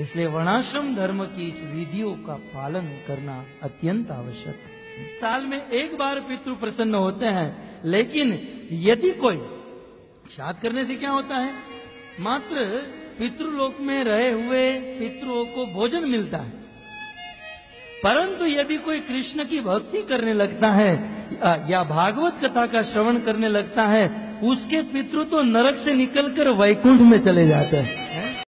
इसलिए वर्णाश्रम धर्म की इस विधियों का पालन करना अत्यंत आवश्यक है। साल में एक बार पितृ प्रसन्न होते हैं, लेकिन यदि कोई श्राद्ध करने से क्या होता है, मात्र पितृलोक में रहे हुए पितरों को भोजन मिलता है, परंतु यदि कोई कृष्ण की भक्ति करने लगता है या भागवत कथा का श्रवण करने लगता है, उसके पितृ तो नरक से निकलकर वैकुंठ में चले जाते हैं।